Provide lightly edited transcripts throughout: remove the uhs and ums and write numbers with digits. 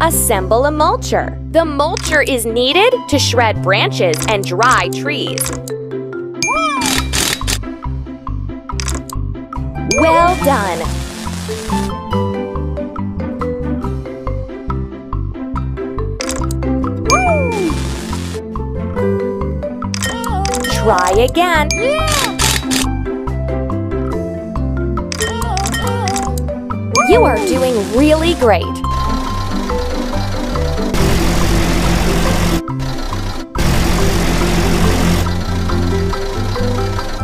Assemble a mulcher. The mulcher is needed to shred branches and dry trees. Well done! Try again. You are doing really great.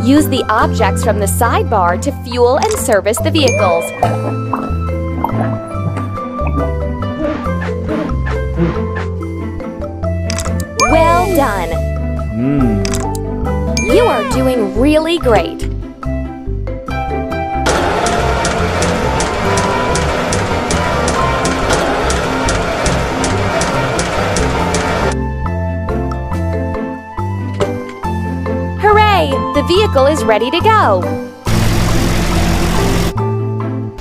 Use the objects from the sidebar to fuel and service the vehicles. Well done! You are doing really great. The vehicle is ready to go.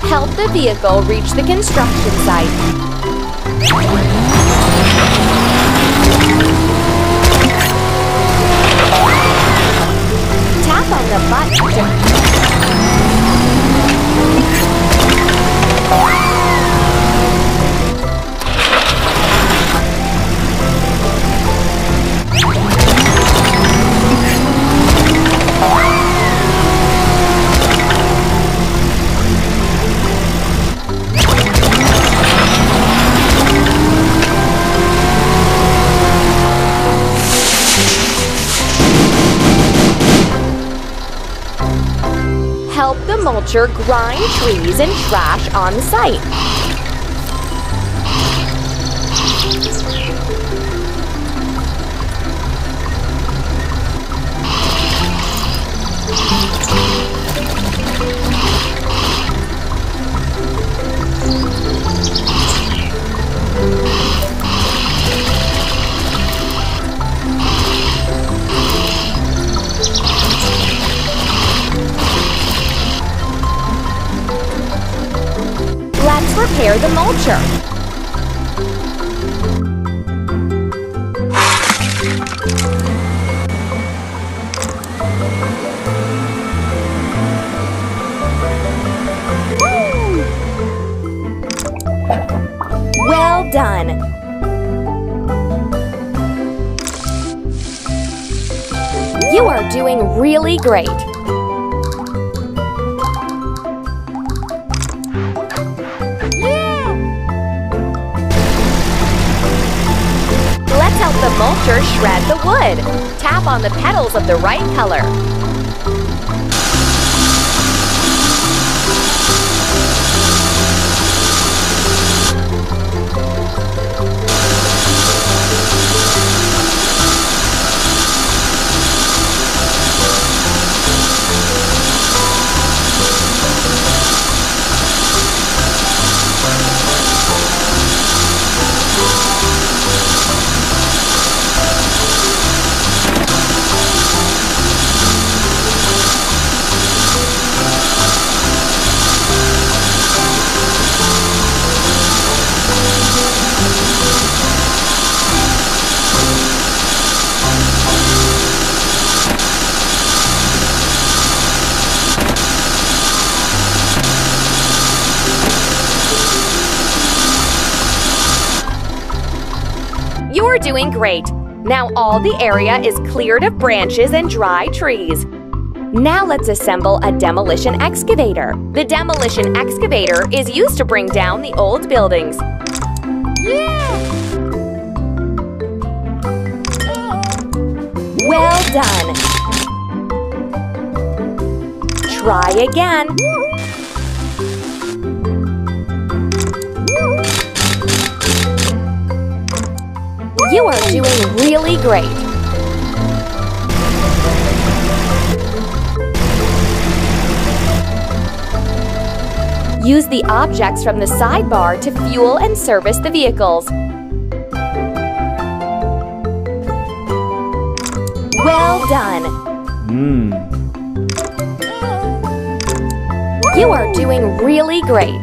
Help the vehicle reach the construction site. Tap on the button to. Help the mulcher grind trees and trash on the site. Prepare the mulcher. Well done. You are doing really great. Help the mulcher shred the wood. Tap on the petals of the right color. You're doing great! Now all the area is cleared of branches and dry trees. Now let's assemble a demolition excavator. The demolition excavator is used to bring down the old buildings. Well done! Try again. You are doing really great. Use the objects from the sidebar to fuel and service the vehicles. Well done. You are doing really great.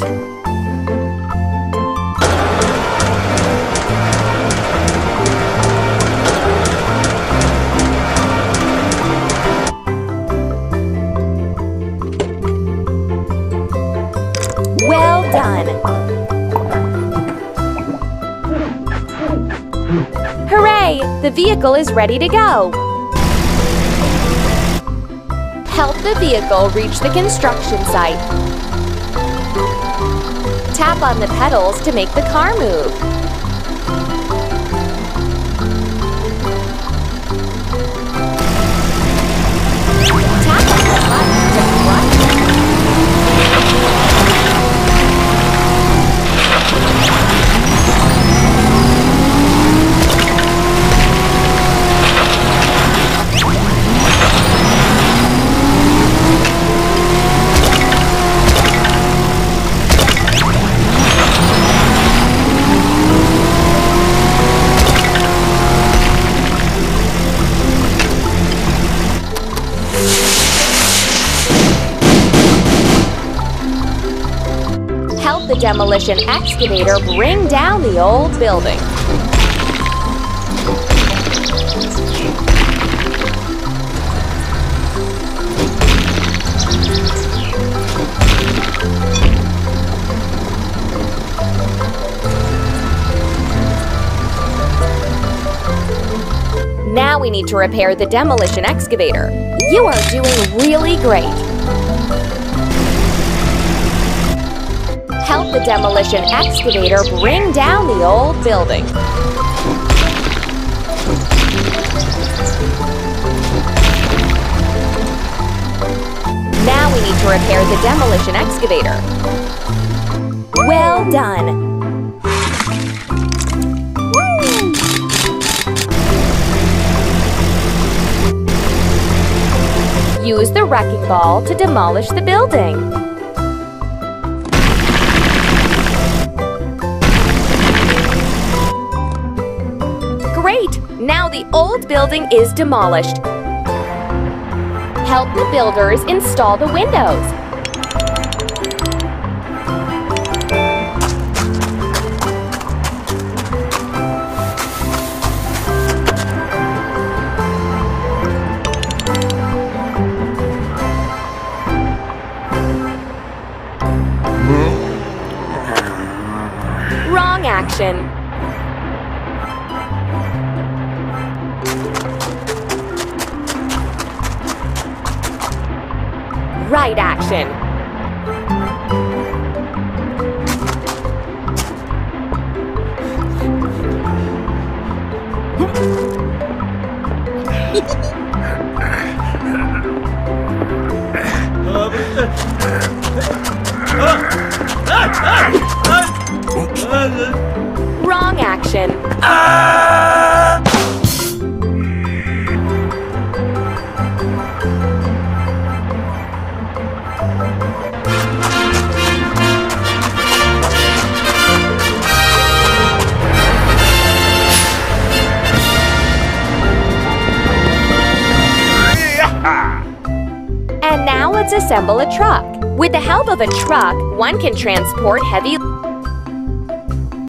Hooray! The vehicle is ready to go! Help the vehicle reach the construction site. Tap on the pedals to make the car move. Tap on the button to run. The demolition excavator bring down the old building. Now we need to repair the demolition excavator. You are doing really great! Help the demolition excavator bring down the old building. Now we need to repair the demolition excavator. Well done! Use the wrecking ball to demolish the building. Now the old building is demolished. Help the builders install the windows. Wrong action. Right action. Wrong action. Assemble a truck. With the help of a truck, one can transport heavy